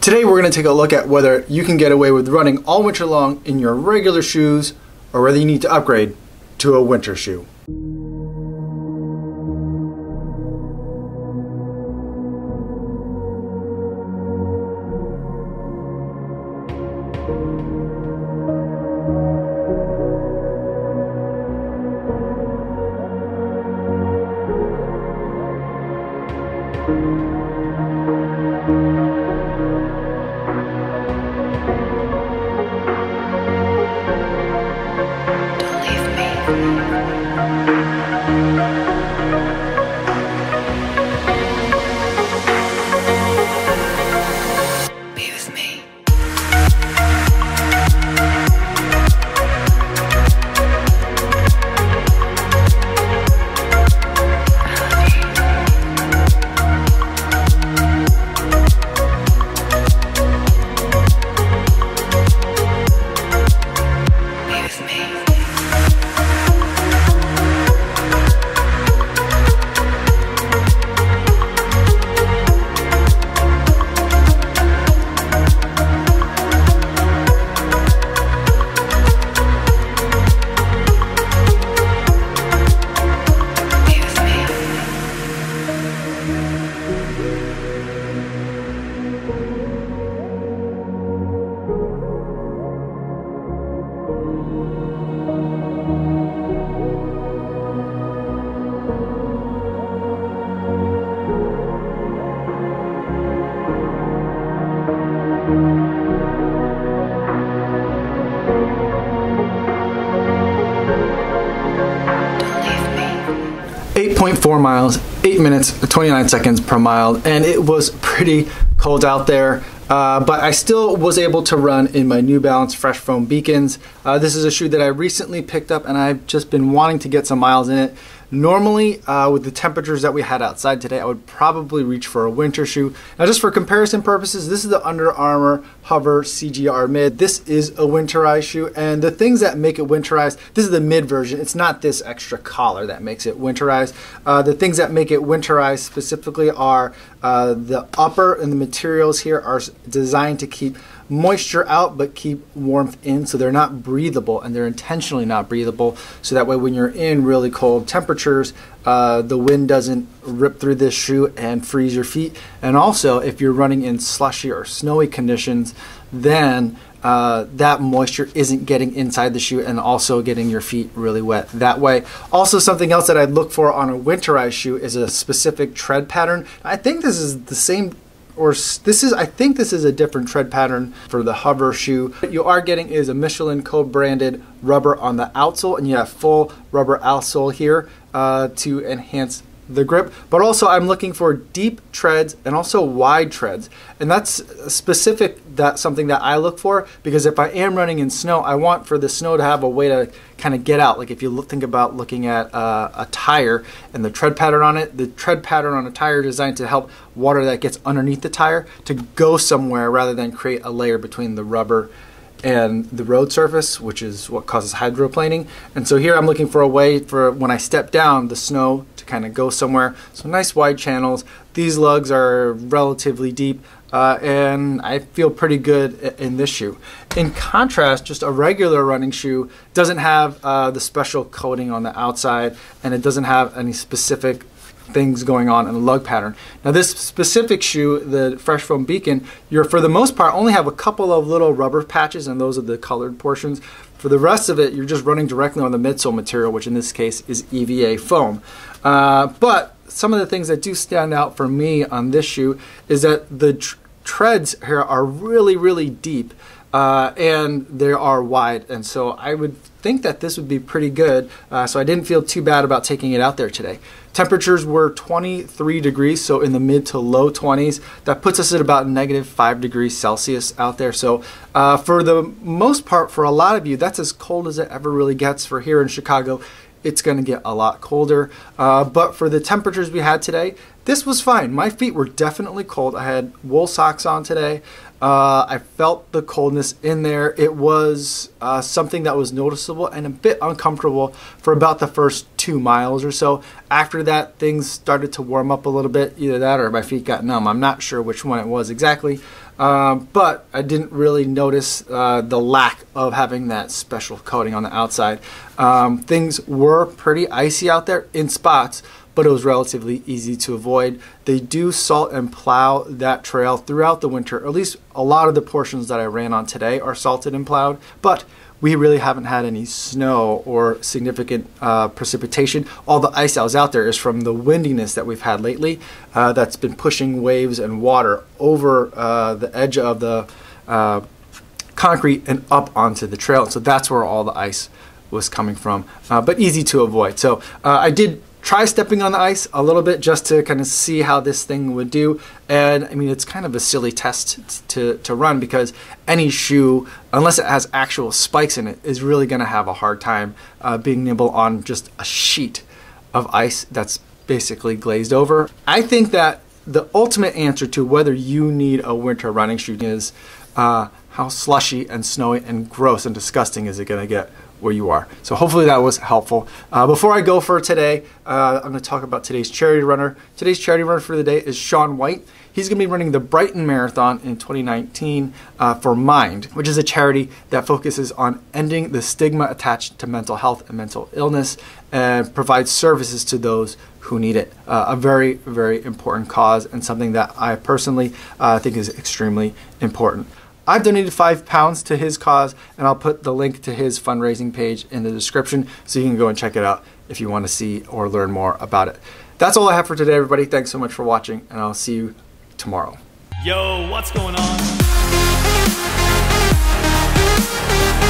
Today we're going to take a look at whether you can get away with running all winter long in your regular shoes or whether you need to upgrade to a winter shoe. Miles, 8 minutes, 29 seconds per mile, and it was pretty cold out there, but I still was able to run in my New Balance Fresh Foam Beacons. This is a shoe that I recently picked up, and I've just been wanting to get some miles in it. Normally, with the temperatures that we had outside today, I would probably reach for a winter shoe. Now, just for comparison purposes, this is the Under Armour HOVR CGR Mid. This is a winterized shoe, and the things that make it winterized, this is the mid version. It's not this extra collar that makes it winterized. The things that make it winterized specifically are the upper, and the materials here are designed to keep moisture out but keep warmth in, so they're not breathable, and they're intentionally not breathable so that way when you're in really cold temperatures the wind doesn't rip through this shoe and freeze your feet. And also if you're running in slushy or snowy conditions, then that moisture isn't getting inside the shoe and also getting your feet really wet that way. Also, something else that I'd look for on a winterized shoe is a specific tread pattern. I think this is the same, or I think this is a different tread pattern for the HOVR shoe. What you are getting is a Michelin co-branded rubber on the outsole, and you have full rubber outsole here to enhance the grip. But also I'm looking for deep treads and also wide treads, and that's specific, that's something that I look for, because if I am running in snow, I want for the snow to have a way to kind of get out. Like if you think about looking at a tire and the tread pattern on it, the tread pattern on a tire is designed to help water that gets underneath the tire to go somewhere rather than create a layer between the rubber and the road surface, which is what causes hydroplaning. And so here I'm looking for a way for when I step down the snow to kind of go somewhere. So nice wide channels. These lugs are relatively deep, and I feel pretty good in this shoe. In contrast, just a regular running shoe doesn't have the special coating on the outside, and it doesn't have any specific things going on in the lug pattern. Now this specific shoe, the Fresh Foam Beacon, you're for the most part only have a couple of little rubber patches, and those are the colored portions. For the rest of it, you're just running directly on the midsole material, which in this case is EVA foam. But some of the things that do stand out for me on this shoe is that the treads here are really, really deep, and they are wide, and so I would think that this would be pretty good, so I didn't feel too bad about taking it out there today. Temperatures were 23 degrees, so in the mid to low 20s. That puts us at about -5°C out there, so for the most part, for a lot of you, that's as cold as it ever really gets. For here in Chicago, it's going to get a lot colder, but for the temperatures we had today, this was fine. My feet were definitely cold. I had wool socks on today. I felt the coldness in there. It was something that was noticeable and a bit uncomfortable for about the first 2 miles or so. After that, things started to warm up a little bit. Either that or my feet got numb. I'm not sure which one it was exactly. But I didn't really notice the lack of having that special coating on the outside. Things were pretty icy out there in spots, but it was relatively easy to avoid. They do salt and plow that trail throughout the winter, or at least a lot of the portions that I ran on today are salted and plowed, but we really haven't had any snow or significant precipitation. All the ice that was out there is from the windiness that we've had lately that's been pushing waves and water over the edge of the concrete and up onto the trail. So that's where all the ice was coming from, but easy to avoid. So I did try stepping on the ice a little bit just to kind of see how this thing would do. And I mean, it's kind of a silly test to run, because any shoe, unless it has actual spikes in it, is really going to have a hard time being nimble on just a sheet of ice that's basically glazed over. I think that the ultimate answer to whether you need a winter running shoe is how slushy and snowy and gross and disgusting is it going to get where you are. So hopefully that was helpful. Before I go for today, I'm going to talk about today's charity runner. Today's charity runner for the day is Shaun White. He's going to be running the Brighton Marathon in 2019 for Mind, which is a charity that focuses on ending the stigma attached to mental health and mental illness and provides services to those who need it. A very, very important cause, and something that I personally think is extremely important. I've donated £5 to his cause, and I'll put the link to his fundraising page in the description so you can go and check it out if you want to see or learn more about it. That's all I have for today, everybody. Thanks so much for watching, and I'll see you tomorrow. Yo, what's going on?